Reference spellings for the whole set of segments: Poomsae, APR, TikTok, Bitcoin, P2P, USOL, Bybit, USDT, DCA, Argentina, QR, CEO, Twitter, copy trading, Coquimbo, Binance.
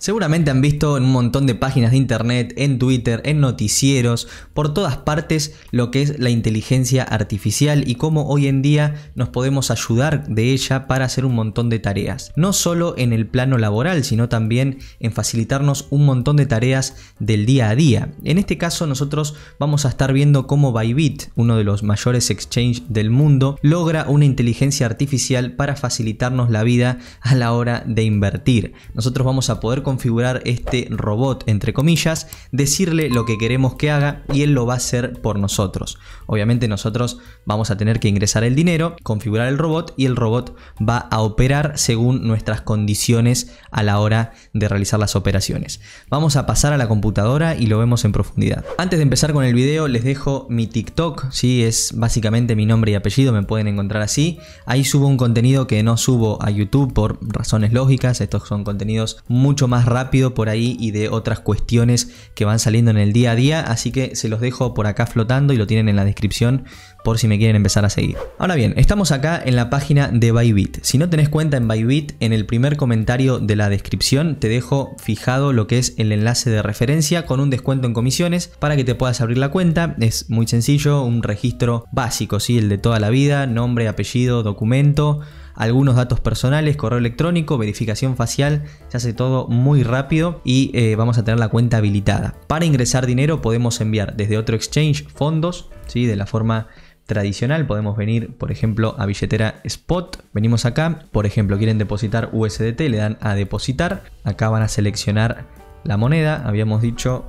Seguramente han visto en un montón de páginas de internet, en Twitter, en noticieros, por todas partes lo que es la inteligencia artificial y cómo hoy en día nos podemos ayudar de ella para hacer un montón de tareas. No solo en el plano laboral, sino también en facilitarnos un montón de tareas del día a día. En este caso nosotros vamos a estar viendo cómo Bybit, uno de los mayores exchanges del mundo, logra una inteligencia artificial para facilitarnos la vida a la hora de invertir. Nosotros vamos a poder configurar este robot, entre comillas, decirle lo que queremos que haga y él lo va a hacer por nosotros. Obviamente nosotros vamos a tener que ingresar el dinero, configurar el robot y el robot va a operar según nuestras condiciones a la hora de realizar las operaciones. Vamos a pasar a la computadora y lo vemos en profundidad. Antes de empezar con el video les dejo mi TikTok, ¿sí? Es básicamente mi nombre y apellido, me pueden encontrar así. Ahí subo un contenido que no subo a YouTube por razones lógicas, estos son contenidos mucho más rápido por ahí y de otras cuestiones que van saliendo en el día a día, así que se los dejo por acá flotando y lo tienen en la descripción por si me quieren empezar a seguir. Ahora bien, estamos acá en la página de Bybit. Si no tenés cuenta en Bybit, en el primer comentario de la descripción te dejo fijado lo que es el enlace de referencia con un descuento en comisiones para que te puedas abrir la cuenta. Es muy sencillo, un registro básico, ¿sí? El de toda la vida, nombre, apellido, documento, algunos datos personales, correo electrónico, verificación facial, se hace todo muy rápido y vamos a tener la cuenta habilitada. Para ingresar dinero podemos enviar desde otro exchange fondos, ¿sí? De la forma tradicional podemos venir, por ejemplo, a billetera Spot, venimos acá, por ejemplo, quieren depositar USDT, le dan a depositar, acá van a seleccionar la moneda, habíamos dicho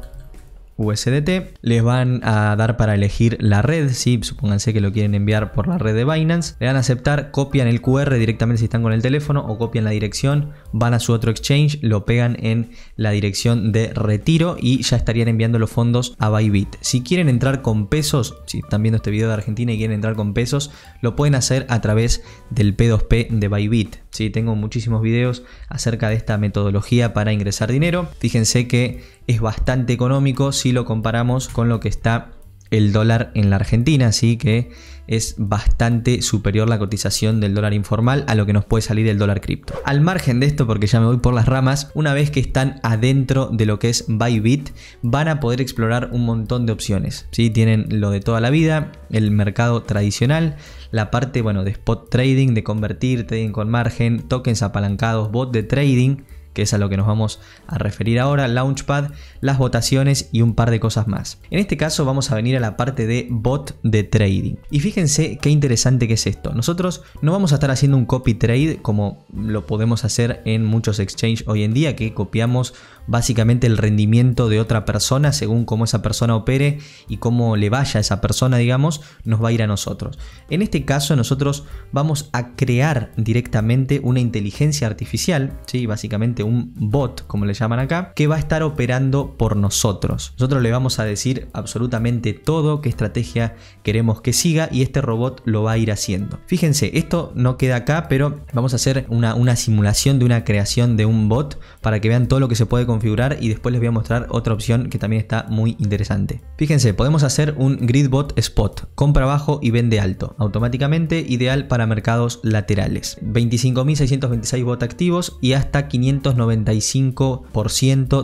USDT, les van a dar para elegir la red, ¿sí? Supónganse que lo quieren enviar por la red de Binance, le dan a aceptar, copian el QR directamente si están con el teléfono o copian la dirección, van a su otro exchange, lo pegan en la dirección de retiro y ya estarían enviando los fondos a Bybit. Si quieren entrar con pesos, si están viendo este video de Argentina y quieren entrar con pesos, lo pueden hacer a través del P2P de Bybit, ¿sí? Tengo muchísimos videos acerca de esta metodología para ingresar dinero, fíjense que es bastante económico si lo comparamos con lo que está el dólar en la Argentina, así que es bastante superior la cotización del dólar informal a lo que nos puede salir el dólar cripto. Al margen de esto, porque ya me voy por las ramas, una vez que están adentro de lo que es Bybit, van a poder explorar un montón de opciones, ¿sí? Tienen lo de toda la vida, el mercado tradicional, la parte bueno, de spot trading, de convertir, trading con margen, tokens apalancados, bot de trading, que es a lo que nos vamos a referir ahora, Launchpad, las votaciones y un par de cosas más. En este caso vamos a venir a la parte de bot de trading. Y fíjense qué interesante que es esto. Nosotros no vamos a estar haciendo un copy trade como lo podemos hacer en muchos exchanges hoy en día, que copiamos básicamente el rendimiento de otra persona según cómo esa persona opere y cómo le vaya a esa persona, digamos, nos va a ir a nosotros. En este caso nosotros vamos a crear directamente una inteligencia artificial, ¿sí? Básicamente un bot, como le llaman acá, que va a estar operando por nosotros. Nosotros le vamos a decir absolutamente todo, qué estrategia queremos que siga y este robot lo va a ir haciendo. Fíjense, esto no queda acá, pero vamos a hacer una simulación de una creación de un bot para que vean todo lo que se puede configurar y después les voy a mostrar otra opción que también está muy interesante. Fíjense, podemos hacer un grid bot spot, compra bajo y vende alto, automáticamente, ideal para mercados laterales. 25.626 bot activos y hasta 595%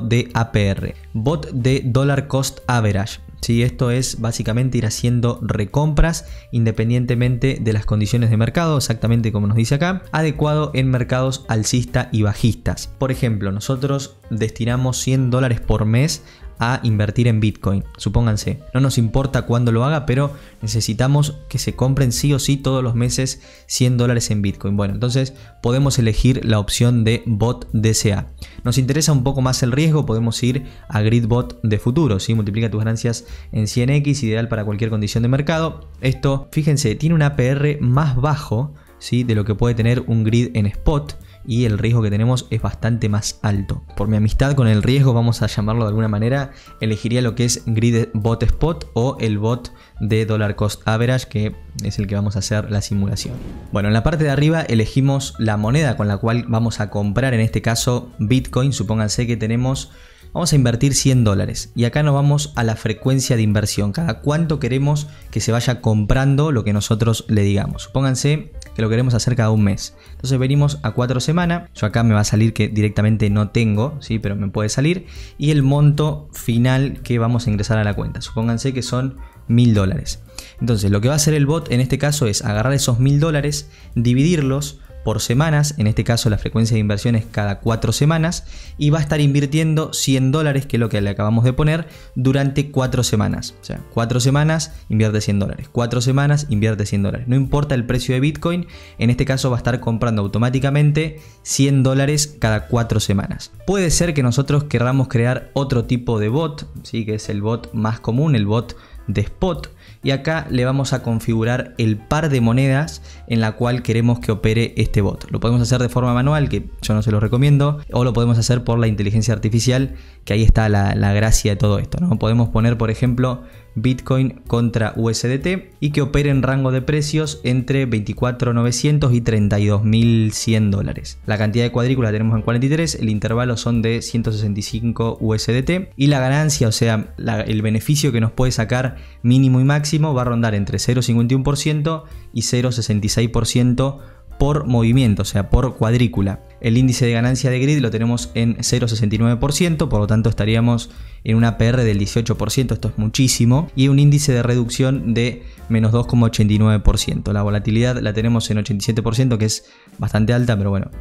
de APR. Bot de dollar cost average. Sí, esto es básicamente ir haciendo recompras independientemente de las condiciones de mercado, exactamente como nos dice acá, adecuado en mercados alcista y bajistas. Por ejemplo, nosotros destinamos $100 por mes a invertir en Bitcoin, supónganse. No nos importa cuándo lo haga, pero necesitamos que se compren sí o sí todos los meses $100 en Bitcoin. Bueno, entonces podemos elegir la opción de bot DCA. Nos interesa un poco más el riesgo, podemos ir a grid bot de futuro, ¿sí? Multiplica tus ganancias en 100x, ideal para cualquier condición de mercado. Esto, fíjense, tiene un APR más bajo, ¿sí? De lo que puede tener un grid en spot. Y el riesgo que tenemos es bastante más alto. Por mi amistad con el riesgo, vamos a llamarlo de alguna manera, elegiría lo que es Grid Bot Spot o el bot de Dollar Cost Average, que es el que vamos a hacer la simulación. Bueno, en la parte de arriba elegimos la moneda con la cual vamos a comprar, en este caso Bitcoin. Supónganse que tenemos... Vamos a invertir 100 dólares y acá nos vamos a la frecuencia de inversión, cada cuánto queremos que se vaya comprando lo que nosotros le digamos. Supónganse que lo queremos hacer cada un mes, entonces venimos a 4 semanas, yo acá me va a salir que directamente no tengo, ¿sí? Pero me puede salir, y el monto final que vamos a ingresar a la cuenta, supónganse que son 1000 dólares. Entonces lo que va a hacer el bot en este caso es agarrar esos 1000 dólares, dividirlos por semanas, en este caso la frecuencia de inversión es cada 4 semanas y va a estar invirtiendo 100 dólares, que es lo que le acabamos de poner, durante 4 semanas. O sea, 4 semanas invierte 100 dólares, 4 semanas invierte 100 dólares. No importa el precio de Bitcoin, en este caso va a estar comprando automáticamente 100 dólares cada 4 semanas. Puede ser que nosotros querramos crear otro tipo de bot, ¿sí? Que es el bot más común, el bot de spot, y acá le vamos a configurar el par de monedas en la cual queremos que opere este bot. Lo podemos hacer de forma manual, que yo no se lo recomiendo, o lo podemos hacer por la inteligencia artificial, que ahí está la gracia de todo esto, ¿no? Podemos poner, por ejemplo, Bitcoin contra USDT y que opere en rango de precios entre 24.900 y 32.100 dólares. La cantidad de cuadrícula tenemos en 43, el intervalo son de 165 USDT y la ganancia, o sea, el beneficio que nos puede sacar mínimo y máximo va a rondar entre 0.51% y 0.66% por movimiento, o sea, por cuadrícula. El índice de ganancia de grid lo tenemos en 0.69%, por lo tanto estaríamos en una APR del 18%, esto es muchísimo, y un índice de reducción de menos 2.89%. La volatilidad la tenemos en 87%, que es bastante alta, pero bueno,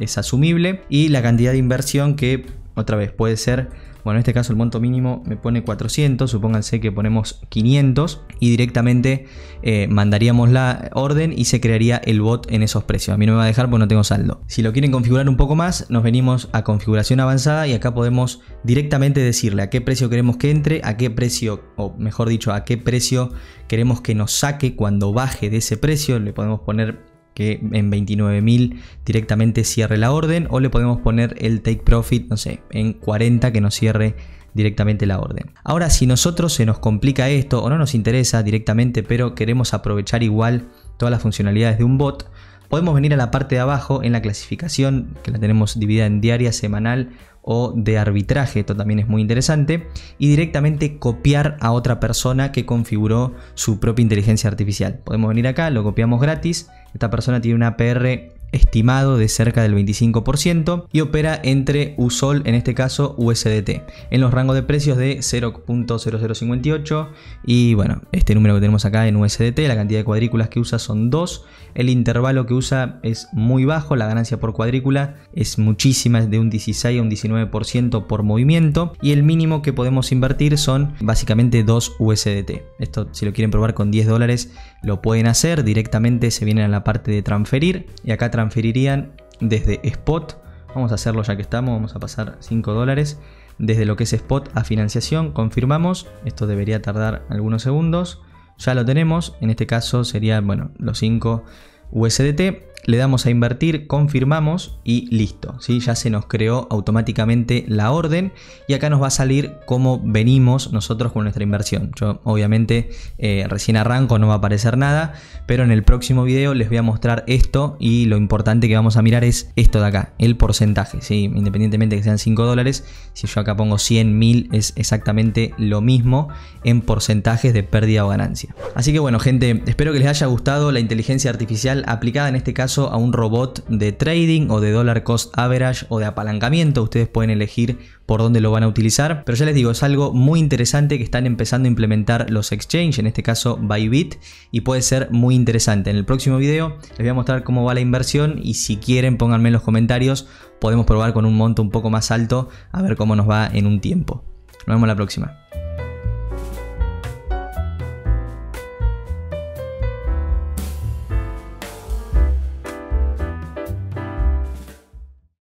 es asumible. Y la cantidad de inversión que, otra vez, puede ser, bueno, en este caso el monto mínimo me pone 400, supónganse que ponemos 500 y directamente mandaríamos la orden y se crearía el bot en esos precios. A mí no me va a dejar porque no tengo saldo. Si lo quieren configurar un poco más, nos venimos a configuración avanzada y acá podemos directamente decirle a qué precio queremos que entre, a qué precio, o mejor dicho, a qué precio queremos que nos saque cuando baje de ese precio. Le podemos poner que en 29.000 directamente cierre la orden, o le podemos poner el take profit, no sé, en 40, que nos cierre directamente la orden. Ahora, si nosotros se nos complica esto o no nos interesa directamente, pero queremos aprovechar igual todas las funcionalidades de un bot, podemos venir a la parte de abajo en la clasificación, que la tenemos dividida en diaria, semanal o de arbitraje, esto también es muy interesante, y directamente copiar a otra persona que configuró su propia inteligencia artificial. Podemos venir acá, lo copiamos gratis, esta persona tiene una APR estimado de cerca del 25% y opera entre USOL, en este caso USDT, en los rangos de precios de 0.0058 y bueno, este número que tenemos acá en USDT, la cantidad de cuadrículas que usa son 2, el intervalo que usa es muy bajo, la ganancia por cuadrícula es muchísima, es de un 16 a un 19% por movimiento, y el mínimo que podemos invertir son básicamente 2 USDT. Esto, si lo quieren probar con 10 dólares lo pueden hacer, directamente se vienen a la parte de transferir y acá transferirían desde spot. Vamos a hacerlo ya que estamos, vamos a pasar 5 dólares desde lo que es spot a financiación, confirmamos, esto debería tardar algunos segundos, ya lo tenemos, en este caso serían, bueno, los 5 USDT, le damos a invertir, confirmamos y listo, ¿sí? Ya se nos creó automáticamente la orden y acá nos va a salir cómo venimos nosotros con nuestra inversión. Yo obviamente recién arranco, no va a aparecer nada, pero en el próximo video les voy a mostrar esto y lo importante que vamos a mirar es esto de acá, el porcentaje, ¿sí? Independientemente que sean 5 dólares, si yo acá pongo 100.000 es exactamente lo mismo en porcentajes de pérdida o ganancia. Así que bueno gente, espero que les haya gustado la inteligencia artificial aplicada en este caso a un robot de trading o de dollar cost average o de apalancamiento. Ustedes pueden elegir por dónde lo van a utilizar, pero ya les digo, es algo muy interesante que están empezando a implementar los exchanges, en este caso Bybit, y puede ser muy interesante. En el próximo video les voy a mostrar cómo va la inversión y si quieren pónganme en los comentarios, podemos probar con un monto un poco más alto a ver cómo nos va en un tiempo. Nos vemos la próxima.